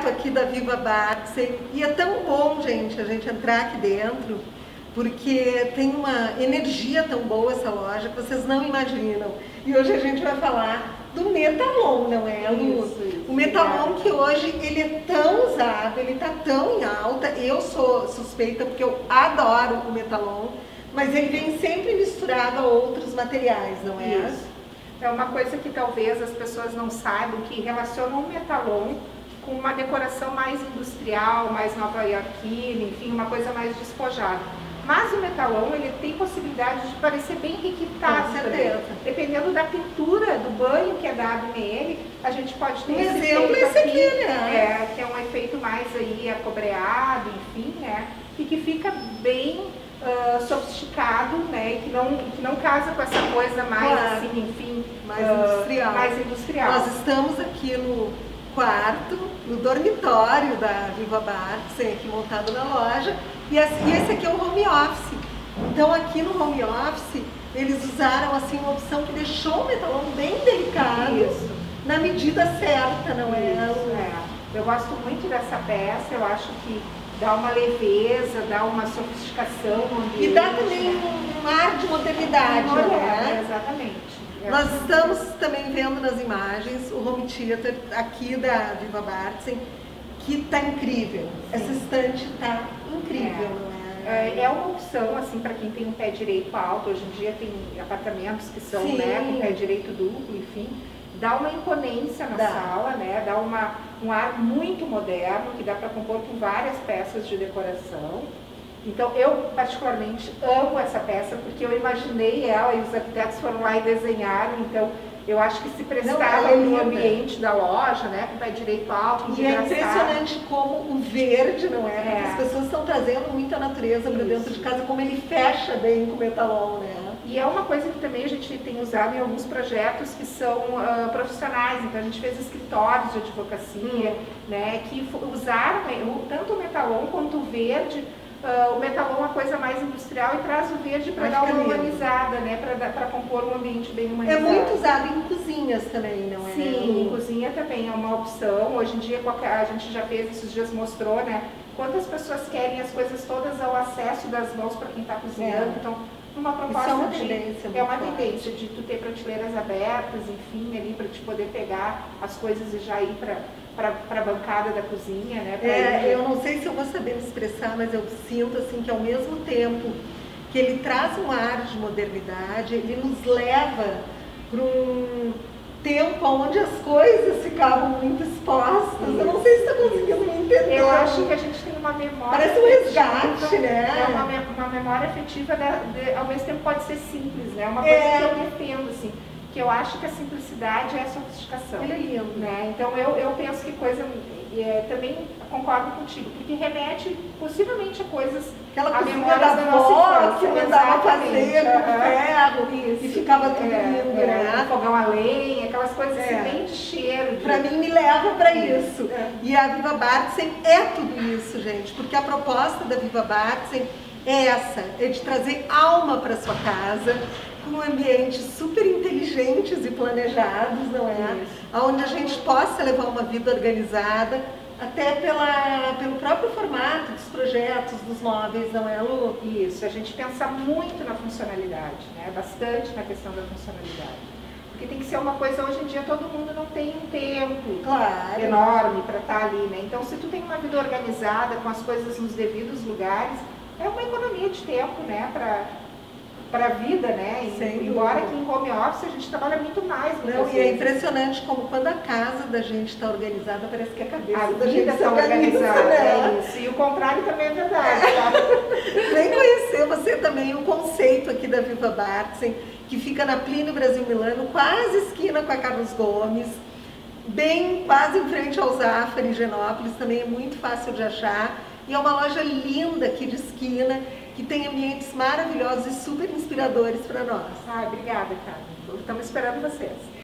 projeto aqui da Viva Bartzen, e é tão bom, gente, a gente entrar aqui dentro, porque tem uma energia tão boa essa loja que vocês não imaginam. E hoje a gente vai falar do metalon, não é, Lu? O metalon que hoje ele é tão usado, ele tá tão em alta. Eu sou suspeita porque eu adoro o metalon, mas ele vem sempre misturado a outros materiais, não é? Isso. É uma coisa que talvez as pessoas não saibam, que relacionam o metalon com uma decoração mais industrial, mais nova-iorquina, enfim, uma coisa mais despojada. Mas o metalon, ele tem possibilidade de parecer bem requintado. Dependendo da pintura, do banho que é dado nele, a gente pode ter esse exemplo esse aqui, né? É, que é um efeito mais aí acobreado, enfim, né? E que fica bem sofisticado, né? Que não casa com essa coisa mais, assim, enfim, mais industrial. Nós estamos aqui no quarto, no dormitório da Viva Bartzen, aqui montado na loja, e esse aqui é o home office. Então aqui no home office eles usaram assim uma opção que deixou o metalon bem delicado, na medida certa, não é? Eu gosto muito dessa peça, eu acho que dá uma leveza, dá uma sofisticação no ambiente. E dá também um ar de modernidade, né? Exatamente. Nós estamos também vendo nas imagens o home theater aqui da Viva Bartzen, que está incrível. Sim. Essa estante está incrível, né? É uma opção, assim, para quem tem um pé direito alto. Hoje em dia tem apartamentos que são, né, com pé direito duplo, enfim. Dá uma imponência na sala, né? Dá um ar muito moderno, que dá para compor com várias peças de decoração. Então, eu particularmente amo essa peça, porque eu imaginei ela e os arquitetos foram lá e desenharam. Então, eu acho que se prestava no ambiente da loja, né? Com o pé direito alto, e é impressionante como o verde, não é? As pessoas estão trazendo muita natureza para dentro de casa, como ele fecha bem com o metalon, né? E é uma coisa que também a gente tem usado em alguns projetos que são profissionais. Então a gente fez escritórios de advocacia, né, que usaram tanto o metalon quanto o verde. O metalon é uma coisa mais industrial e traz o verde para dar uma humanizada, né, para compor um ambiente bem humanizado. É muito usado em cozinhas também, não é? Sim, em cozinha também é uma opção. Hoje em dia a gente já fez, esses dias mostrou, né, quantas pessoas querem as coisas todas ao acesso das mãos para quem está cozinhando. Então, uma proposta é uma tendência de tu ter prateleiras abertas, enfim, ali para te poder pegar as coisas e já ir para a bancada da cozinha, né? Eu não sei se eu vou saber me expressar, mas eu sinto assim que ao mesmo tempo que ele traz um ar de modernidade, ele nos leva para um tempo onde as coisas ficavam muito expostas. Eu não sei se está conseguindo me entender. Eu acho que a gente tem uma memória. Parece um resgate, né? É uma memória afetiva, ao mesmo tempo pode ser simples, né? Uma coisa que eu defendo, assim, que eu acho que a simplicidade é a sofisticação. Ele é lindo, né? Então eu penso que coisa, também concordo contigo, porque remete possivelmente a coisas, a memórias da nossa infância, que mandava fazer com ferro, e ficava tudo lindo, né? Fogão a lenha, aquelas coisas bem de cheiro. Pra mim me leva pra isso. E a Viva Bartzen é tudo isso, gente, porque a proposta da Viva Bartzen é essa, é de trazer alma pra sua casa, com ambientes super inteligentes e planejados, não é? Onde a gente possa levar uma vida organizada, até pelo próprio formato dos projetos, dos móveis, não é, Lu? Isso, a gente pensa muito na funcionalidade, né? Bastante na questão da funcionalidade. Porque tem que ser uma coisa, hoje em dia todo mundo não tem um tempo enorme para estar ali, né? Então se tu tem uma vida organizada, com as coisas nos devidos lugares, é uma economia de tempo, né? Para a vida, né? Embora que em home office a gente trabalha muito mais. E é impressionante como quando a casa da gente está organizada, parece que a cabeça da gente está organizada. E o contrário também é verdade. Vem conhecer você também o conceito aqui da Viva Bartzen, que fica na Plínio Brasil Milano, quase esquina com a Carlos Gomes, bem quase em frente ao Zafari, em Genópolis, também é muito fácil de achar. E é uma loja linda aqui de esquina, que tem ambientes maravilhosos e super inspiradores para nós. Obrigada, Carmen. Estamos esperando vocês.